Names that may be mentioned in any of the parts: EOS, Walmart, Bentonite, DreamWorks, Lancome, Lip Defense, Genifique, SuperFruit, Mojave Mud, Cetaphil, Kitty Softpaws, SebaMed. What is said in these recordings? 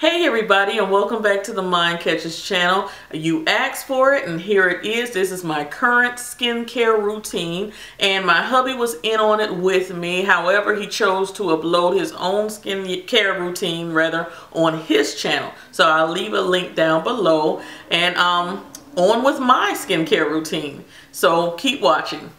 Hey everybody, and welcome back to the Mind Catchers channel. You asked for it and here it is. This is my current skincare routine and my hubby was in on it with me. However, he chose to upload his own skincare routine rather on his channel. So I'll leave a link down below and on with my skincare routine. So keep watching.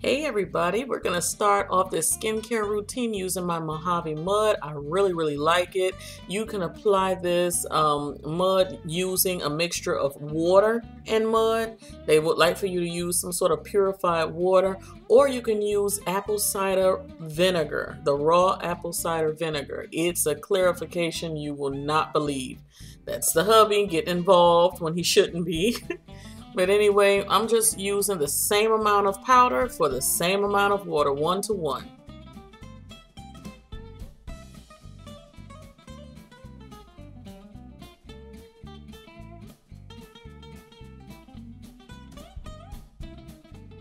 Hey everybody, we're going to start off this skincare routine using my Mojave Mud. I really like it. You can apply this mud using a mixture of water and mud. They would like for you to use some sort of purified water, or you can use apple cider vinegar, the raw apple cider vinegar. It's a clarification you will not believe. That's the hubby getting involved when he shouldn't be. But anyway, I'm just using the same amount of powder for the same amount of water, 1:1.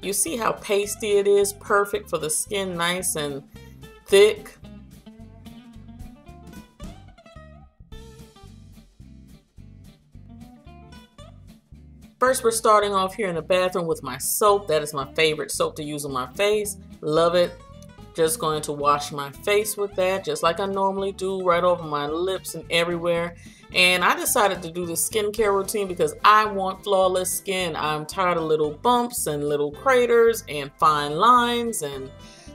You see how pasty it is, perfect for the skin, nice and thick. First, we're starting off here in the bathroom with my soap. That is my favorite soap to use on my face. Love it. Just going to wash my face with that, just like I normally do, right over my lips and everywhere. And I decided to do the skincare routine because I want flawless skin. I'm tired of little bumps and little craters and fine lines and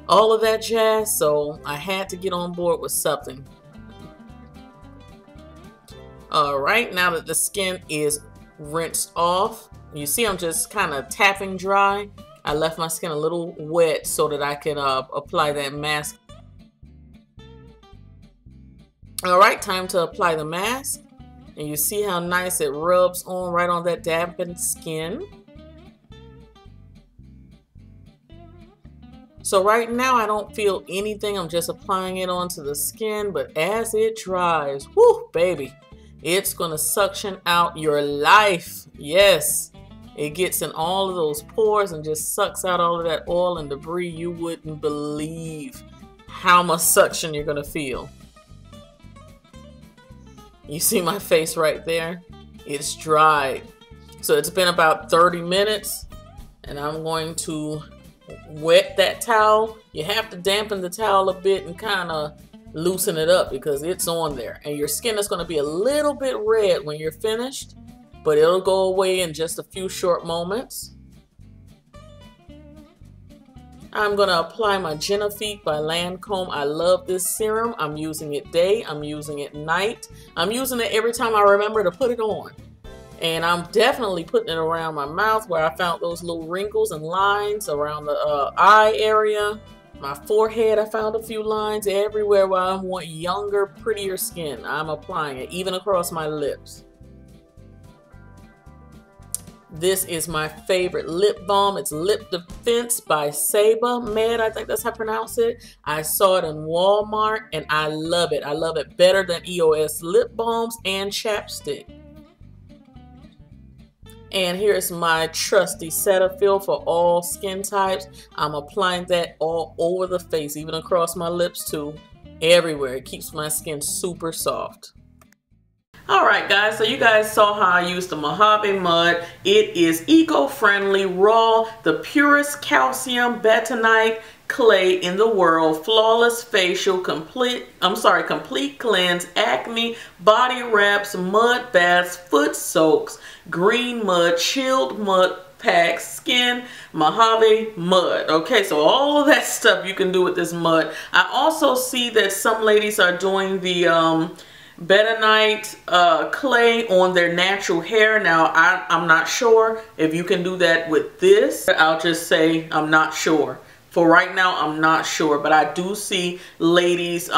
all of that jazz. So I had to get on board with something. All right, now that the skin is rinsed off, you see I'm just kind of tapping dry. I left my skin a little wet so that I could apply that mask. Alright, time to apply the mask, and you see how nice it rubs on right on that dampened skin. So right now I don't feel anything, I'm just applying it onto the skin, but as it dries, whoo baby, it's gonna suction out your life. Yes, it gets in all of those pores and just sucks out all of that oil and debris. You wouldn't believe how much suction you're gonna feel. You see my face right there? It's dried. So it's been about 30 minutes and I'm going to wet that towel. You have to dampen the towel a bit and kind of loosen it up because it's on there, and your skin is going to be a little bit red when you're finished, but it'll go away in just a few short moments. I'm going to apply my Genifique by Lancome. I love this serum. I'm using it day, I'm using it night, I'm using it every time I remember to put it on, and I'm definitely putting it around my mouth where I found those little wrinkles and lines, around the eye area. My forehead, I found a few lines everywhere where I want younger, prettier skin. I'm applying it, even across my lips. This is my favorite lip balm. It's Lip Defense by SebaMed. I think that's how I pronounce it. I saw it in Walmart and I love it. I love it better than EOS lip balms and chapstick. And here's my trusty Cetaphil for all skin types. I'm applying that all over the face, even across my lips too, everywhere. It keeps my skin super soft. Alright guys, so you guys saw how I used the Mojave Mud. It is eco-friendly, raw, the purest calcium bentonite clay in the world, flawless facial, complete cleanse, acne, body wraps, mud baths, foot soaks, green mud, chilled mud packs, skin, Mojave Mud. Okay, so all of that stuff you can do with this mud. I also see that some ladies are doing the bentonite clay on their natural hair. Now I'm not sure if you can do that with this. I'll just say I'm not sure. For right now, I'm not sure, but I do see ladies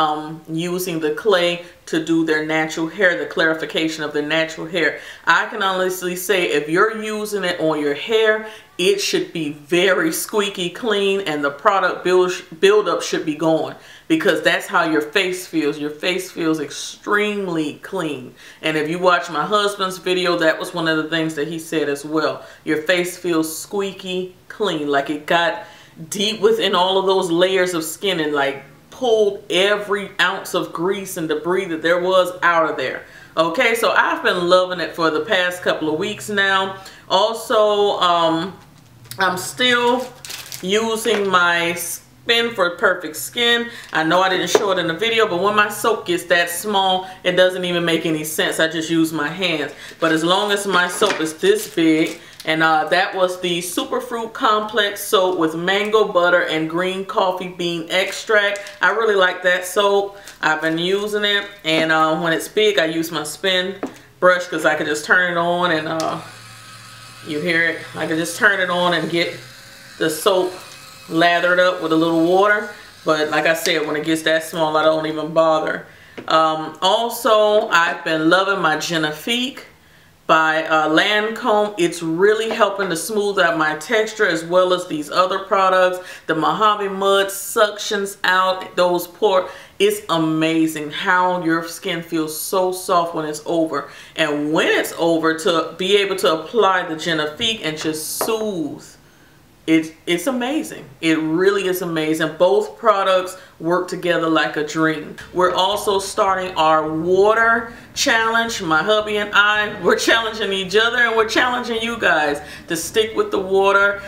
using the clay to do their natural hair, the clarification of their natural hair. I can honestly say if you're using it on your hair, it should be very squeaky clean and the product build up should be gone, because that's how your face feels. Your face feels extremely clean. And if you watch my husband's video, that was one of the things that he said as well. Your face feels squeaky clean, like it got deep within all of those layers of skin and like pulled every ounce of grease and debris that there was out of there. Okay, so I've been loving it for the past couple of weeks now. Also, I'm still using my Spin for Perfect Skin. I know I didn't show it in the video, but when my soap gets that small, it doesn't even make any sense. I just use my hands. But as long as my soap is this big, and that was the SuperFruit Complex soap with mango butter and green coffee bean extract. I really like that soap. I've been using it, and when it's big, I use my spin brush because I can just turn it on and you hear it. I can just turn it on and get the soap lathered up with a little water. But like I said, when it gets that small, I don't even bother. Also, I've been loving my Genifique by Lancome. It's really helping to smooth out my texture, as well as these other products. The Mojave Mud suctions out those pores. It's amazing how your skin feels so soft when it's over. And when it's over, to be able to apply the Genifique and just soothe, it's amazing. It really is amazing. Both products work together like a dream. We're also starting our water challenge. My hubby and I, we're challenging each other, and we're challenging you guys to stick with the water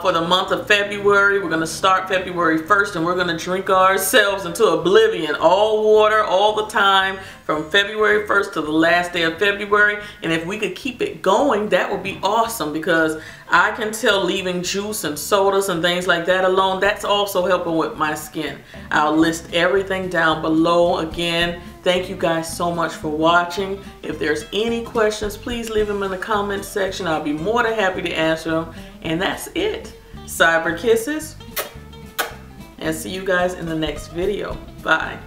for the month of February. We're going to start February 1st, and we're going to drink ourselves into oblivion. All water, all the time, from February 1st to the last day of February. And if we could keep it going, that would be awesome, because I can tell leaving juice and sodas and things like that alone, that's also helping with my skin. I'll list everything down below. Again, thank you guys so much for watching. If there's any questions, please leave them in the comments section. I'll be more than happy to answer them. And that's it. Cyber kisses, and see you guys in the next video. Bye.